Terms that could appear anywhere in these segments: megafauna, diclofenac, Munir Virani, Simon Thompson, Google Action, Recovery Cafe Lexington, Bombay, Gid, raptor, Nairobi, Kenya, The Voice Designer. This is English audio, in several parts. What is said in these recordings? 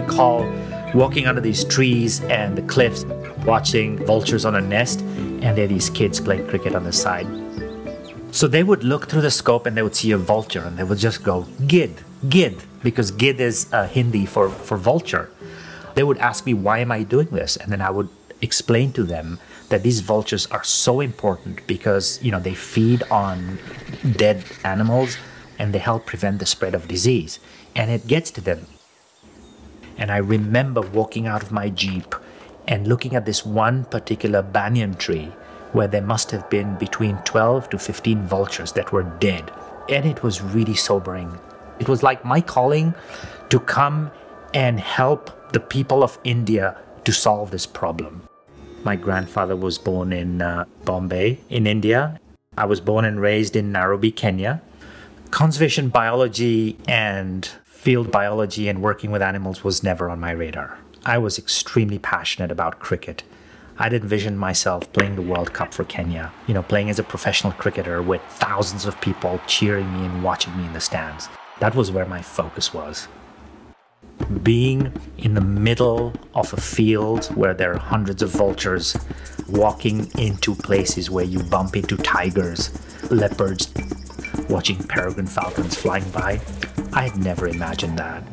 recall walking under these trees and the cliffs, watching vultures on a nest, and there are these kids playing cricket on the side. So they would look through the scope and they would see a vulture and they would just go, "Gid, Gid," because Gid is Hindi for vulture. They would ask me, why am I doing this? And then I would explain to them that these vultures are so important because, you know, they feed on dead animals and they help prevent the spread of disease. And it gets to them. And I remember walking out of my Jeep and looking at this one particular banyan tree where there must have been between 12 to 15 vultures that were dead. And it was really sobering. It was like my calling to come and help the people of India to solve this problem. My grandfather was born in Bombay, in India. I was born and raised in Nairobi, Kenya. Conservation biology and field biology and working with animals was never on my radar. I was extremely passionate about cricket. I'd envisioned myself playing the World Cup for Kenya, you know, playing as a professional cricketer with thousands of people cheering me and watching me in the stands. That was where my focus was. Being in the middle of a field where there are hundreds of vultures, walking into places where you bump into tigers, leopards, watching peregrine falcons flying by, I had never imagined that.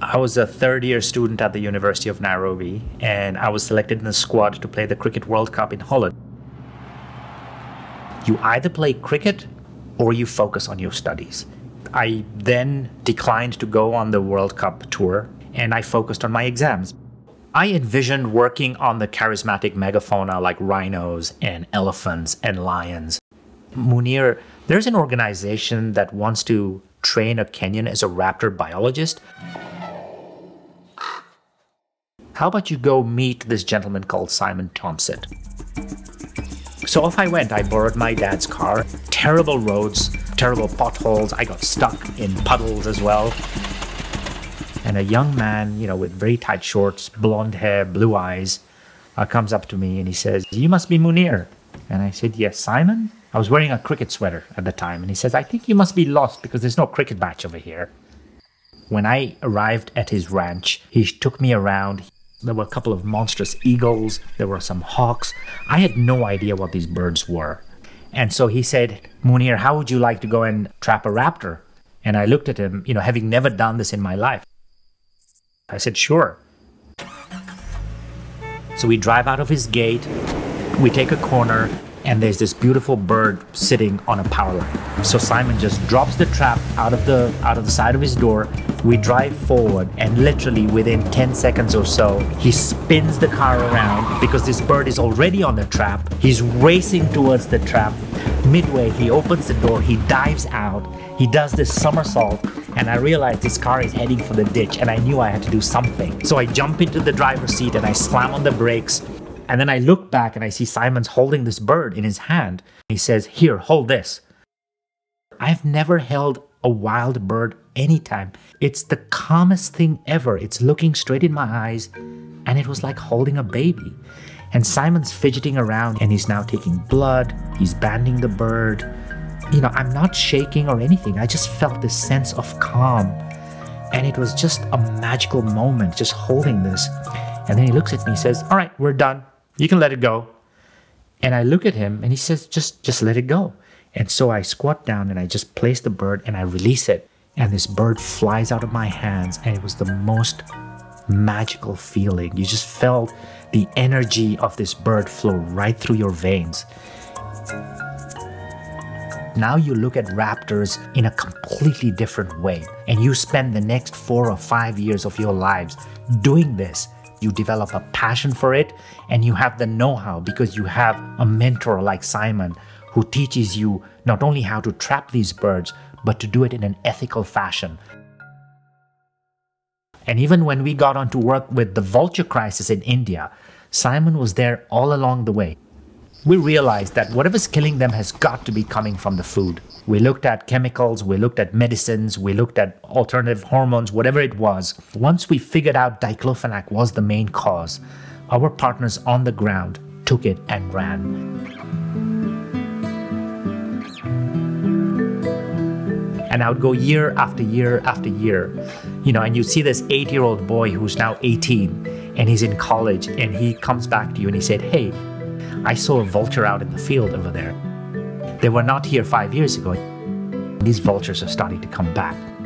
I was a third-year student at the University of Nairobi, and I was selected in the squad to play the Cricket World Cup in Holland. You either play cricket or you focus on your studies. I then declined to go on the World Cup tour, and I focused on my exams. I envisioned working on the charismatic megafauna like rhinos and elephants and lions. Munir, there's an organization that wants to train a Kenyan as a raptor biologist. How about you go meet this gentleman called Simon Thompson? So off I went. I borrowed my dad's car. Terrible roads, terrible potholes. I got stuck in puddles as well. And a young man, you know, with very tight shorts, blonde hair, blue eyes, comes up to me and he says, "You must be Munir." And I said, "Yes, Simon." I was wearing a cricket sweater at the time. And he says, "I think you must be lost because there's no cricket match over here." When I arrived at his ranch, he took me around. There were a couple of monstrous eagles. There were some hawks. I had no idea what these birds were. And so he said, "Munir, how would you like to go and trap a raptor?" And I looked at him, you know, having never done this in my life. I said, "Sure." So we drive out of his gate. We take a corner, and there's this beautiful bird sitting on a power line. So Simon just drops the trap out of the side of his door. We drive forward, and literally within 10 seconds or so, he spins the car around because this bird is already on the trap. He's racing towards the trap. Midway, he opens the door, he dives out, he does this somersault, and I realized this car is heading for the ditch, and I knew I had to do something. So I jump into the driver's seat and I slam on the brakes. And then I look back and I see Simon's holding this bird in his hand. He says, "Here, hold this." I've never held a wild bird anytime. It's the calmest thing ever. It's looking straight in my eyes, and it was like holding a baby. And Simon's fidgeting around, and he's now taking blood. He's banding the bird. You know, I'm not shaking or anything. I just felt this sense of calm. And it was just a magical moment, just holding this. And then he looks at me and says, "All right, we're done. You can let it go." And I look at him and he says, just let it go. And so I squat down and I just place the bird and I release it. And this bird flies out of my hands, and it was the most magical feeling. You just felt the energy of this bird flow right through your veins. Now you look at raptors in a completely different way. And you spend the next 4 or 5 years of your lives doing this. You develop a passion for it, and you have the know-how because you have a mentor like Simon who teaches you not only how to trap these birds, but to do it in an ethical fashion. And even when we got on to work with the vulture crisis in India, Simon was there all along the way. We realized that whatever's killing them has got to be coming from the food. We looked at chemicals, we looked at medicines, we looked at alternative hormones, whatever it was. Once we figured out diclofenac was the main cause, our partners on the ground took it and ran. And I would go year after year after year. You know, and you see this 8-year-old boy who's now 18 and he's in college, and he comes back to you and he said, hey, I saw a vulture out in the field over there. They were not here 5 years ago. These vultures are starting to come back.